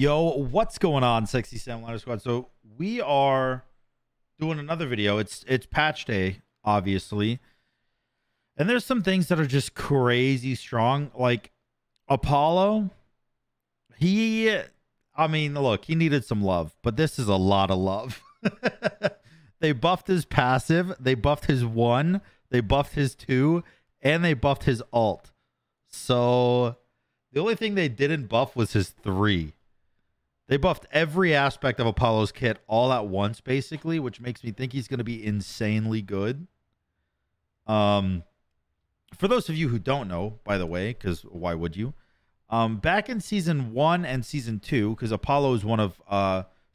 Yo, what's going on, Sexy Sam Liner Squad? So we are doing another video. It's patch day, obviously. And there's some things that are just crazy strong. Like Apollo, look, he needed some love, but this is a lot of love. They buffed his passive, they buffed his 1, they buffed his 2, and they buffed his alt. So the only thing they didn't buff was his 3. They buffed every aspect of Apollo's kit all at once, basically, which makes me think he's going to be insanely good. For those of you who don't know, by the way, because why would you? Back in Season 1 and Season 2, because Apollo is one of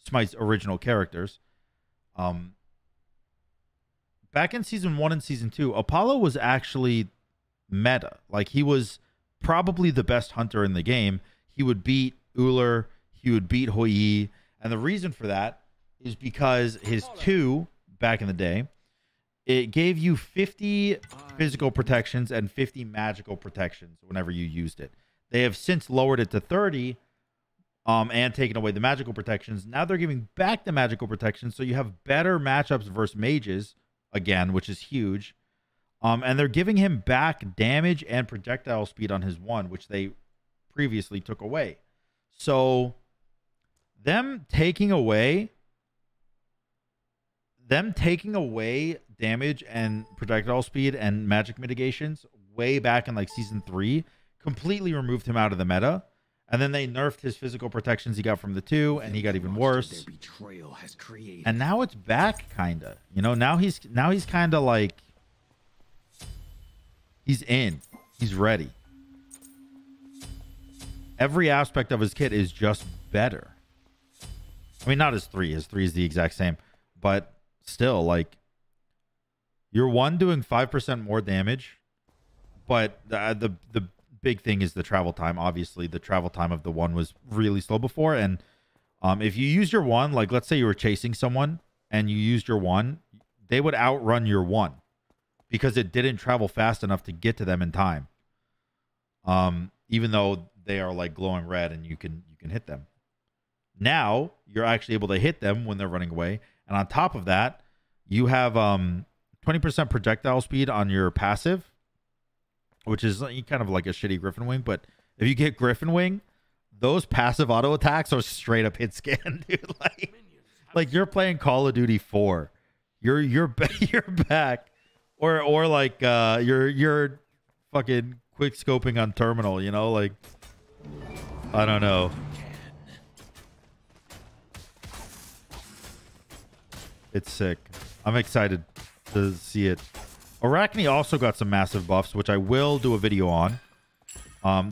Smite's original characters. Back in Season 1 and Season 2, Apollo was actually meta. Like, he was probably the best hunter in the game. He would beat Uller. He would beat Hou Yi. And the reason for that is because his 2, back in the day, it gave you 50 physical protections and 50 magical protections whenever you used it. They have since lowered it to 30 and taken away the magical protections. Now they're giving back the magical protections, so you have better matchups versus mages, again, which is huge. And they're giving him back damage and projectile speed on his 1, which they previously took away. So them taking away damage and projectile speed and magic mitigations way back in like Season 3 completely removed him out of the meta, and then they nerfed his physical protections he got from the 2, and he got even worse. And now it's back, kinda. You know, now he's kinda like he's in. He's ready. Every aspect of his kit is just better. I mean, not his 3. His 3 is the exact same. But still, like, your 1 doing 5% more damage. But the big thing is the travel time. Obviously, the travel time of the 1 was really slow before. And if you used your 1, like, let's say you were chasing someone and you used your 1, they would outrun your 1 because it didn't travel fast enough to get to them in time. Even though they are like glowing red and you can hit them. Now you're actually able to hit them when they're running away. And on top of that, you have 20% projectile speed on your passive, which is kind of like a shitty Griffin Wing. But if you get Griffin Wing, those passive auto attacks are straight up hit scan, dude. Like you're playing Call of Duty 4. You're back, or like you're fucking quick scoping on terminal. You know, like. I don't know. It's sick. I'm excited to see it. Arachne also got some massive buffs, which I will do a video on.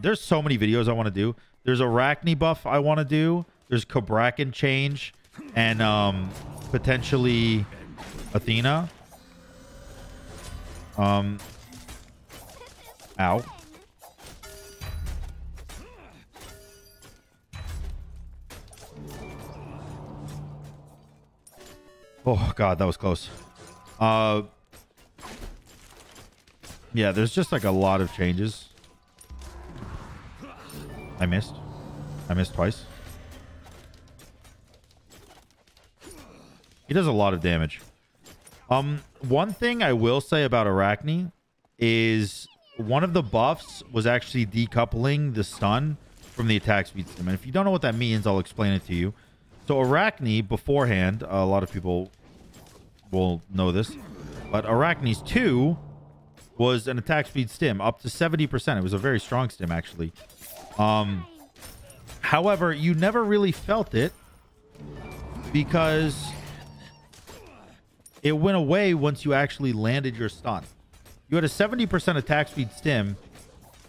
There's so many videos I want to do. There's Arachne buff I want to do. There's Kabrakhan change and potentially Athena. Ow. Oh, God, that was close. Yeah, there's just like a lot of changes. I missed. I missed twice. He does a lot of damage. One thing I will say about Arachne is one of the buffs was actually decoupling the stun from the attack speed system. And if you don't know what that means, I'll explain it to you. So Arachne, beforehand, a lot of people will know this, but Arachne's 2 was an attack speed stim, up to 70%. It was a very strong stim, actually. However, you never really felt it because it went away once you actually landed your stun. You had a 70% attack speed stim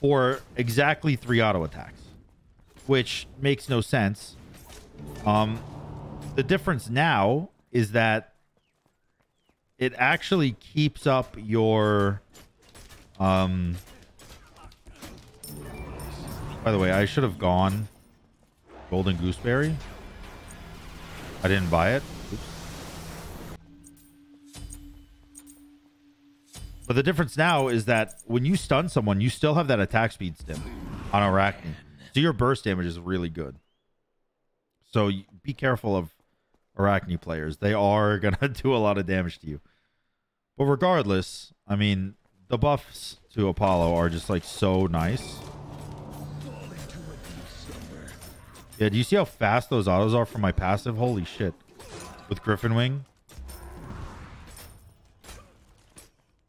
for exactly 3 auto attacks, which makes no sense. The difference now is that it actually keeps up your, by the way, I should have gone Golden Gooseberry. I didn't buy it. Oops. But the difference now is that when you stun someone, you still have that attack speed stim on Arachne. So your burst damage is really good. So be careful of Arachne players. They are going to do a lot of damage to you. But regardless, I mean, the buffs to Apollo are just like so nice. Yeah, do you see how fast those autos are for my passive? Holy shit. With Griffin Wing.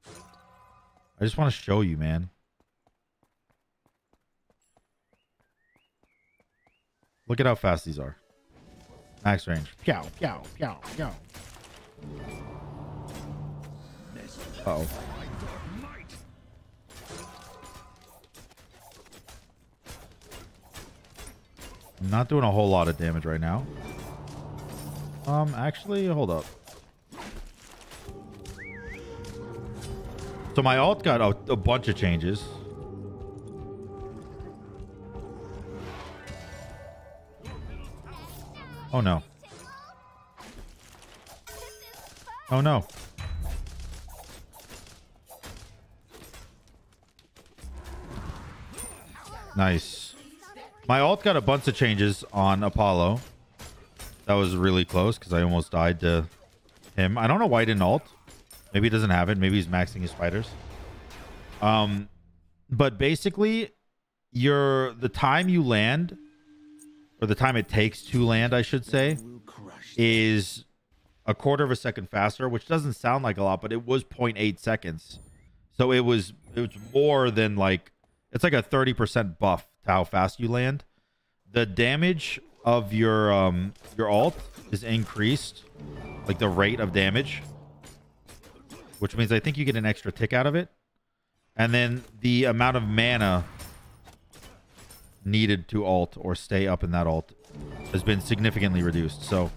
I just want to show you, man. Look at how fast these are. Max range. Pow, pow, pow, pow. Uh-oh. I'm not doing a whole lot of damage right now. Actually, hold up. So my alt got a bunch of changes. Oh no. Oh no. Nice. My alt got a bunch of changes on Apollo. That was really close because I almost died to him. I don't know why I didn't ult. Maybe he doesn't have it. Maybe he's maxing his fighters. But basically, the time you land, or the time it takes to land, I should say, is a quarter of a second faster, which doesn't sound like a lot, but it was 0.8 seconds. So it was more than like, it's like a 30% buff to how fast you land. The damage of your ult is increased, like the rate of damage, which means I think you get an extra tick out of it. And then the amount of mana needed to ult or stay up in that ult has been significantly reduced. So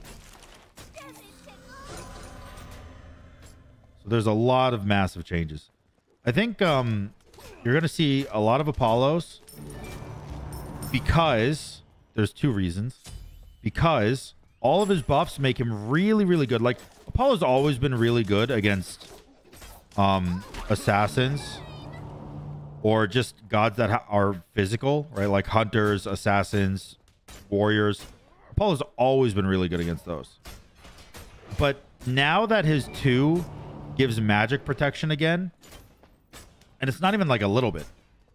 there's a lot of massive changes. I think you're going to see a lot of Apollos because there's two reasons. Because all of his buffs make him really, really good. Like, Apollo's always been really good against assassins or just gods that are physical, right? Like hunters, assassins, warriors. Apollo's always been really good against those. But now that his 2 gives magic protection again, and it's not even like a little bit,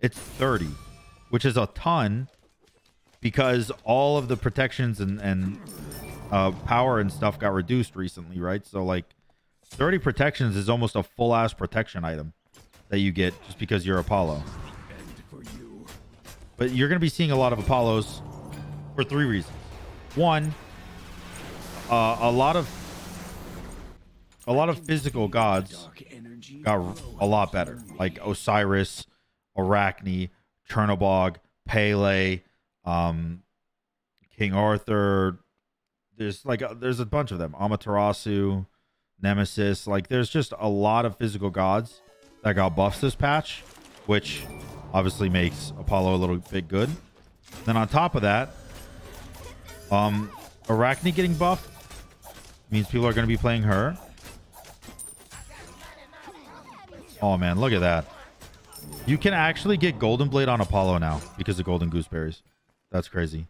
it's 30, which is a ton, because all of the protections and power and stuff got reduced recently, right? So like 30 protections is almost a full ass protection item that you get just because you're Apollo. But you're going to be seeing a lot of Apollos for 3 reasons. One, a lot of physical gods got a lot better, like Osiris, Arachne, Chernobog, Pele, King Arthur. There's a bunch of them. Amaterasu, Nemesis. Like, there's just a lot of physical gods that got buffs this patch, which obviously makes Apollo a little bit good. Then on top of that, Arachne getting buffed means people are going to be playing her. Oh man, look at that. You can actually get Golden Blade on Apollo now because of Golden Gooseberries. That's crazy.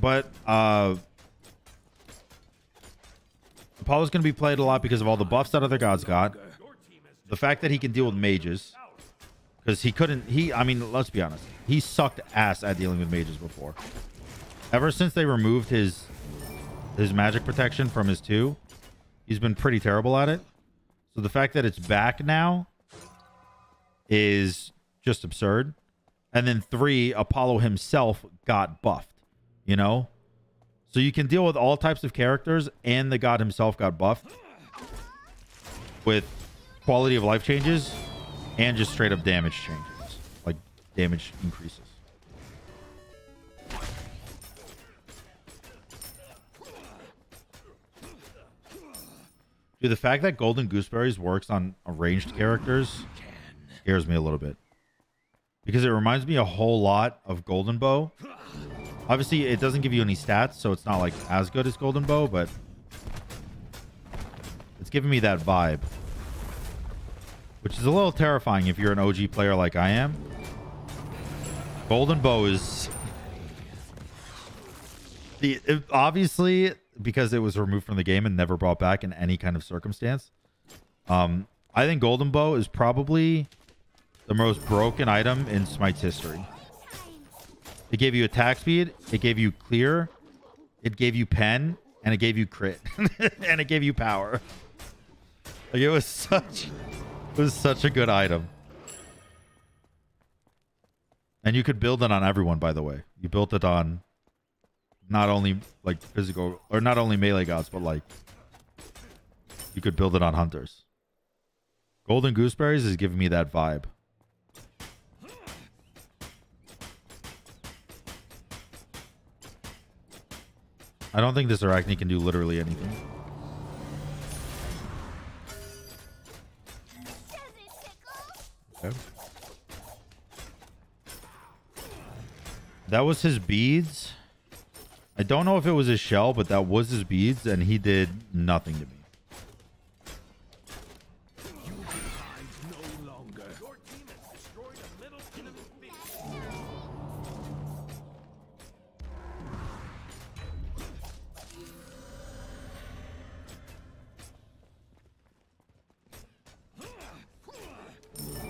But Apollo's going to be played a lot because of all the buffs that other gods got. The fact that he can deal with mages, because he couldn't... I mean, let's be honest. He sucked ass at dealing with mages before. Ever since they removed his magic protection from his 2, he's been pretty terrible at it. So the fact that it's back now is just absurd. And then 3, Apollo himself got buffed, you know? So you can deal with all types of characters, and the god himself got buffed with quality of life changes and just straight up damage changes, like damage increases. Dude, the fact that Golden Gooseberries works on ranged characters scares me a little bit, because it reminds me a whole lot of Golden Bow. Obviously, it doesn't give you any stats, so it's not like as good as Golden Bow, but it's giving me that vibe, which is a little terrifying if you're an OG player like I am. Golden Bow is Obviously, because it was removed from the game and never brought back in any kind of circumstance, I think Golden Bow is probably the most broken item in Smite's history. It gave you attack speed, it gave you clear, it gave you pen, and it gave you crit, and it gave you power. Like, it was such a good item. And you could build it on everyone, by the way. You built it on not only like physical or not only melee gods, but like you could build it on hunters. Golden Gooseberries is giving me that vibe. I don't think this Arachne can do literally anything. Okay. That was his beads. I don't know if it was his shell, but that was his beads, and he did nothing to me.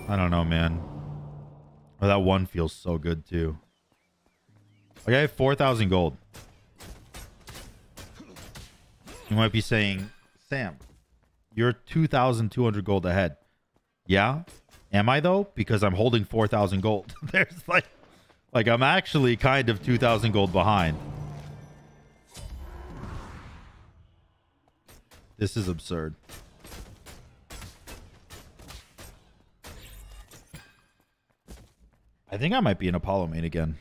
I don't know, man. Oh, that one feels so good too. Okay, I have 4,000 gold. You might be saying, Sam, you're 2,200 gold ahead. Yeah. Am I though? Because I'm holding 4,000 gold. There's like I'm actually kind of 2,000 gold behind. This is absurd. I think I might be an Apollo main again.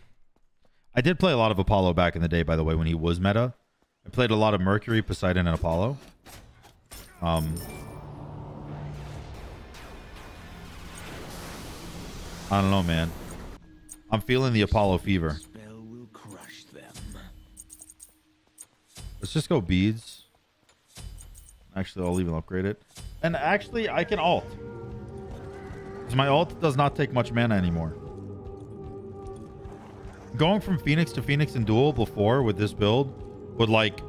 I did play a lot of Apollo back in the day, by the way, when he was meta. I played a lot of Mercury, Poseidon, and Apollo. I don't know, man. I'm feeling the Apollo fever. Let's just go beads. Actually, I'll even upgrade it. And actually, I can ult. Because my ult does not take much mana anymore. Going from Phoenix to Phoenix in duel before with this build would like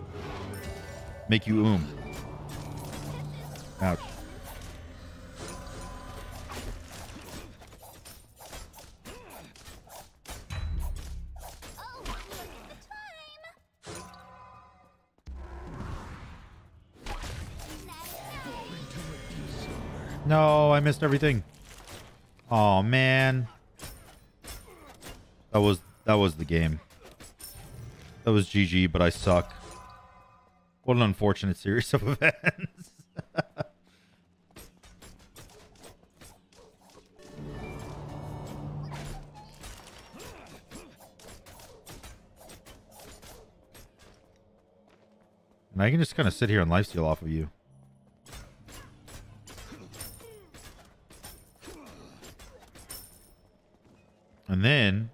make you ouch. Oh, look at the time. No, I missed everything. Oh man, that was the game. That was GG, but I suck. What an unfortunate series of events. And I can just kind of sit here and lifesteal off of you. And then...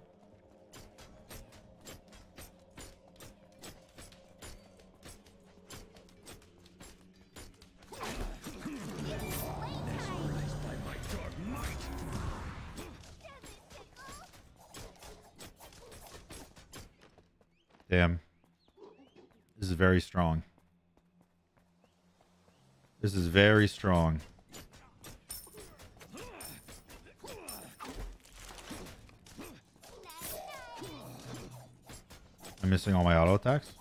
damn. This is very strong. This is very strong. I'm missing all my auto attacks.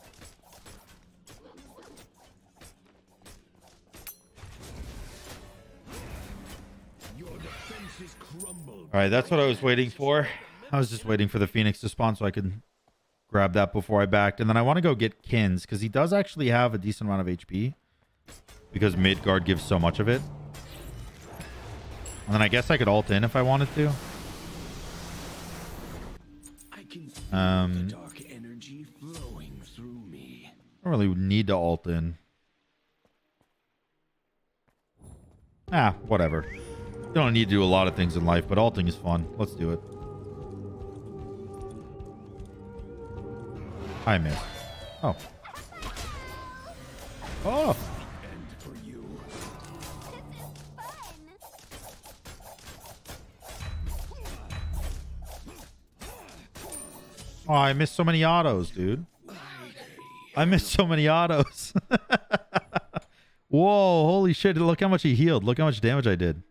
All right, that's what I was waiting for. I was just waiting for the Phoenix to spawn so I could... grab that before I backed. And then I want to go get Kins because he does actually have a decent amount of HP because Midgard gives so much of it. And then I guess I could ult in if I wanted to. I can feel the dark energy flowing through me. I don't really need to ult in. Ah, whatever. You don't need to do a lot of things in life, but ulting is fun. Let's do it. I missed. Oh. Oh. Oh, I missed so many autos, dude. I missed so many autos. Whoa, holy shit. Look how much he healed. Look how much damage I did.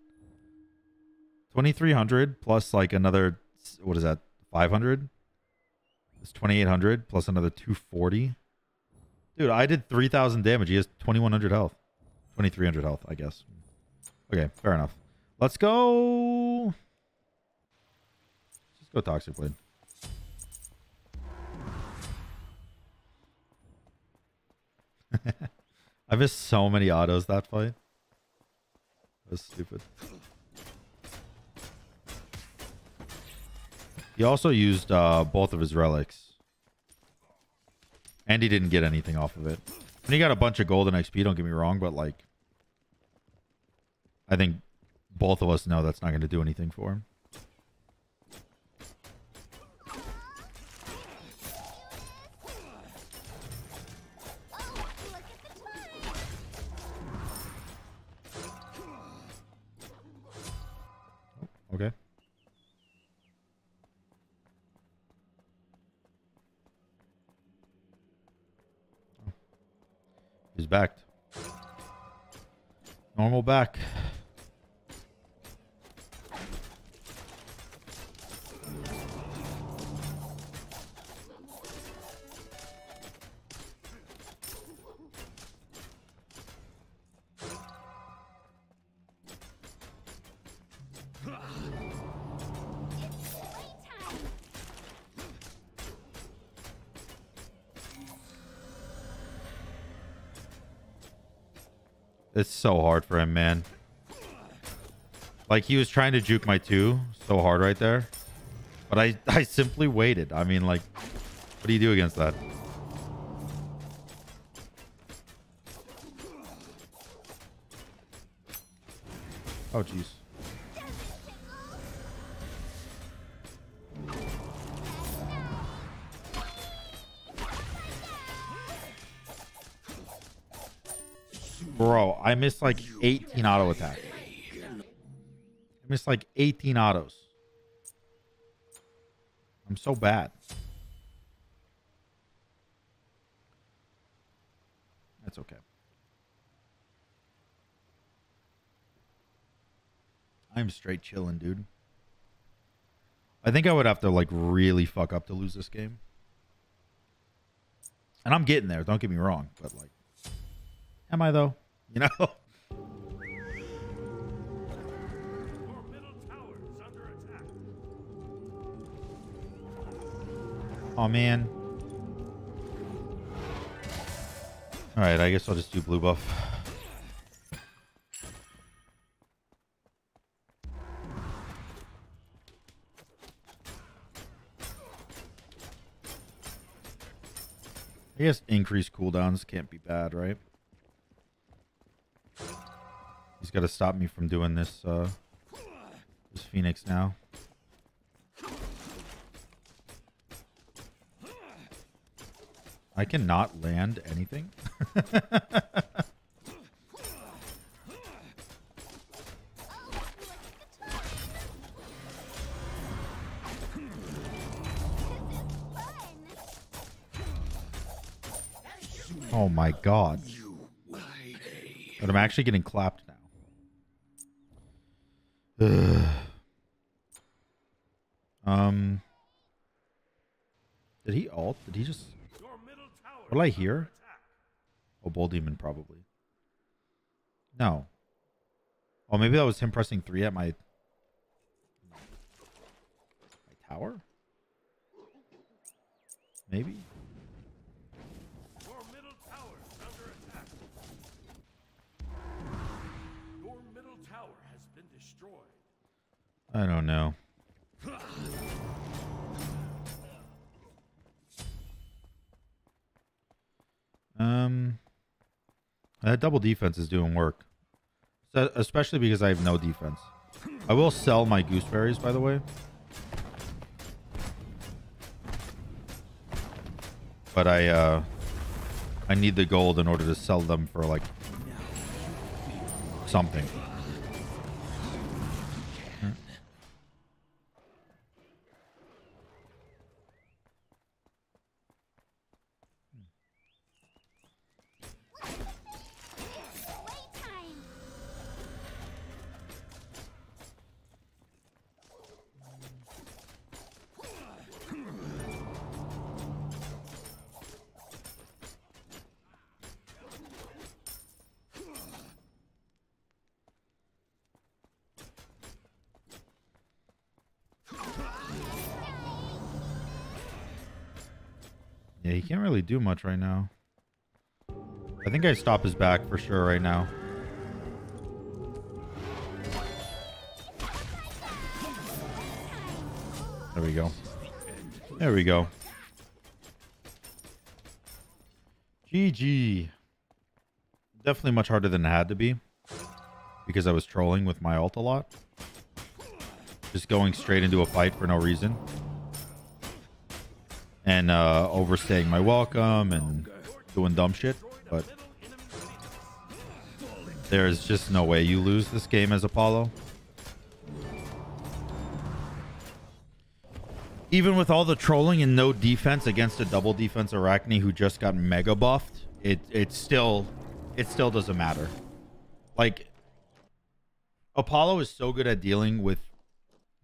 2,300 plus like another, what is that, 500? It's 2,800 plus another 240. Dude, I did 3,000 damage. He has 2,100 health. 2,300 health, I guess. Okay, fair enough. Let's go. Let's just go Toxic Blade. I missed so many autos that fight. That was stupid. He also used both of his relics. And he didn't get anything off of it. And he got a bunch of golden XP, don't get me wrong, but like... I think both of us know that's not going to do anything for him. Okay. Oh. He's backed. Normal back. It's so hard for him, man. Like, he was trying to juke my two so hard right there. But I simply waited. I mean, like, what do you do against that? Oh, jeez. Bro, I missed like 18 auto attacks. I missed like 18 autos. I'm so bad. That's okay. I'm straight chilling, dude. I think I would have to like really fuck up to lose this game. And I'm getting there, don't get me wrong, but like, am I though? You know? Our middle tower is under attack. Oh man. Alright, I guess I'll just do blue buff. I guess increased cooldowns can't be bad, right? He's got to stop me from doing this, this Phoenix now. I cannot land anything. Oh my god. But I'm actually getting clapped now. Did he ult? Did he just... What did I hear? Oh, Bull Demon probably. No. Oh, maybe that was him pressing 3 at my tower? Maybe? I don't know. That double defense is doing work. So, especially because I have no defense. I will sell my gooseberries, by the way. But I need the gold in order to sell them for like something. Yeah, he can't really do much right now. I think I stop his back for sure right now. There we go. There we go. GG. Definitely much harder than it had to be, because I was trolling with my ult a lot. Just going straight into a fight for no reason. And overstaying my welcome and doing dumb shit. But there's just no way you lose this game as Apollo. Even with all the trolling and no defense against a double defense Arachne who just got mega buffed, it still doesn't matter. Like, Apollo is so good at dealing with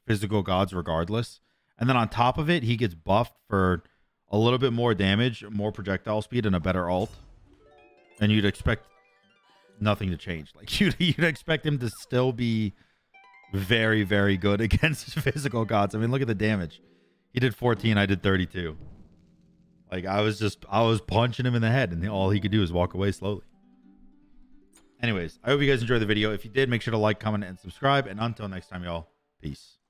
physical gods regardless. And then on top of it, he gets buffed for a little bit more damage, more projectile speed, and a better ult. And you'd expect nothing to change. Like, you'd expect him to still be very, very good against physical gods. I mean, look at the damage. He did 14, I did 32. Like, I was punching him in the head, and all he could do is walk away slowly. Anyways, I hope you guys enjoyed the video. If you did, make sure to like, comment, and subscribe. And until next time, y'all, peace.